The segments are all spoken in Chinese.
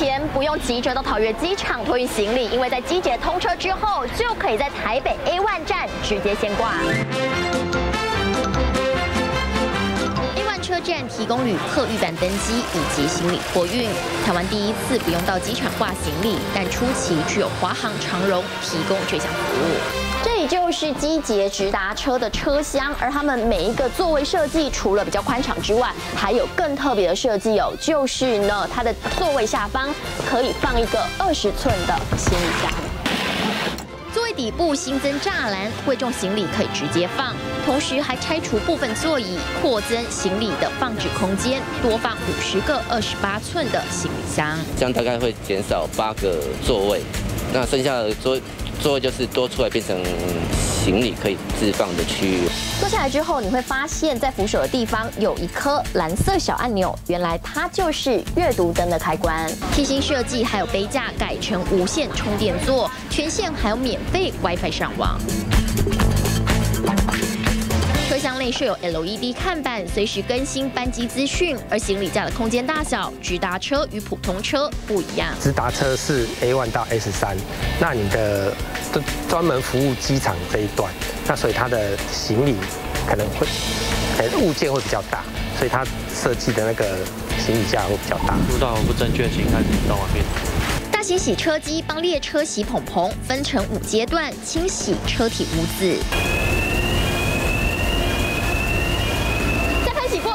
前不用急着到桃园机场托运行李，因为在机捷通车之后，就可以在台北 A1 站直接现挂。 车站提供旅客预办登机以及行李托运。台湾第一次不用到机场挂行李，但初期只有华航、长荣提供这项服务。这里就是机捷直达车的车厢，而他们每一个座位设计，除了比较宽敞之外，还有更特别的设计哦，就是呢，它的座位下方可以放一个20寸的行李箱。 座位底部新增栅栏，贵重行李可以直接放，同时还拆除部分座椅，扩增行李的放置空间，多放50个28寸的行李箱，这样大概会减少8个座位，那剩下的座位就是多出来变成行李可以置放的区域。坐下来之后，你会发现在扶手的地方有一颗蓝色小按钮，原来它就是阅读灯的开关。贴心设计，还有杯架改成无线充电座，全线还有免费 WiFi 上网。 箱内设有 LED 看板，随时更新班机资讯。而行李架的空间大小，直达车与普通车不一样。直达车是 A1 到 S3， 那你的专门服务机场这一段，那所以它的行李可能会，物件会比较大，所以它设计的那个行李架会比较大。入道不正确，请开始移动完毕。 大清洗车机帮列车洗捧捧，分成5阶段清洗车体污渍。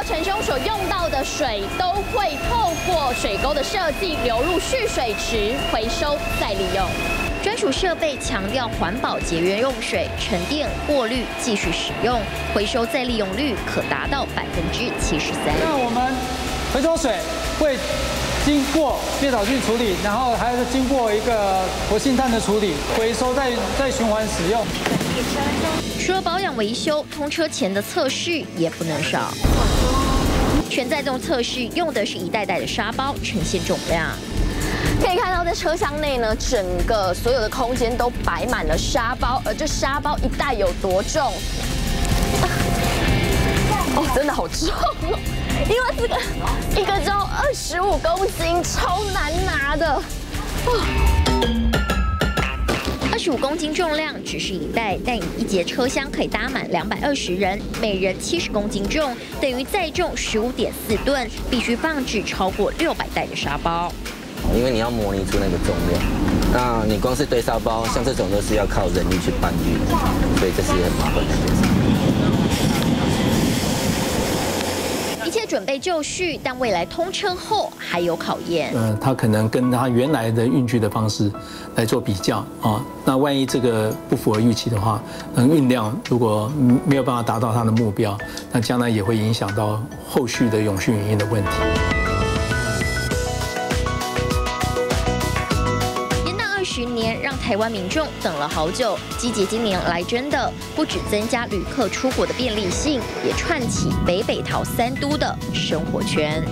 程中所用到的水都会透过水沟的设计流入蓄水池，回收再利用。专属设备强调环保节约用水，沉淀过滤继续使用，回收再利用率可达到73%。那我们回收水会经过灭草菌处理，然后还是经过一个活性炭的处理，回收再循环使用。除了保养维修，通车前的测试也不能少。 全载重测试用的是一袋袋的沙包，呈现重量。可以看到，在车厢内呢，整个所有的空间都摆满了沙包，而这沙包一袋有多重？哦，真的好重哦！因为这个一个只有25公斤，超难拿的。25公斤重量只是一袋，但以一节车厢可以搭满220人，每人70公斤重，等于载重15.4吨，必须放置超过600袋的沙包。因为你要模拟出那个重量，那你光是堆沙包，像这种都是要靠人力去搬运，所以这是很麻烦的事情。一切准备就绪，但未来通车后还有考验。它可能跟它原来的运具的方式来做比较啊。 那万一这个不符合预期的话，运量如果没有办法达到它的目标，那将来也会影响到后续的永续营运的问题。延宕20年，让台湾民众等了好久。机捷今年来真的，不只增加旅客出国的便利性，也串起北北桃3都的生活圈。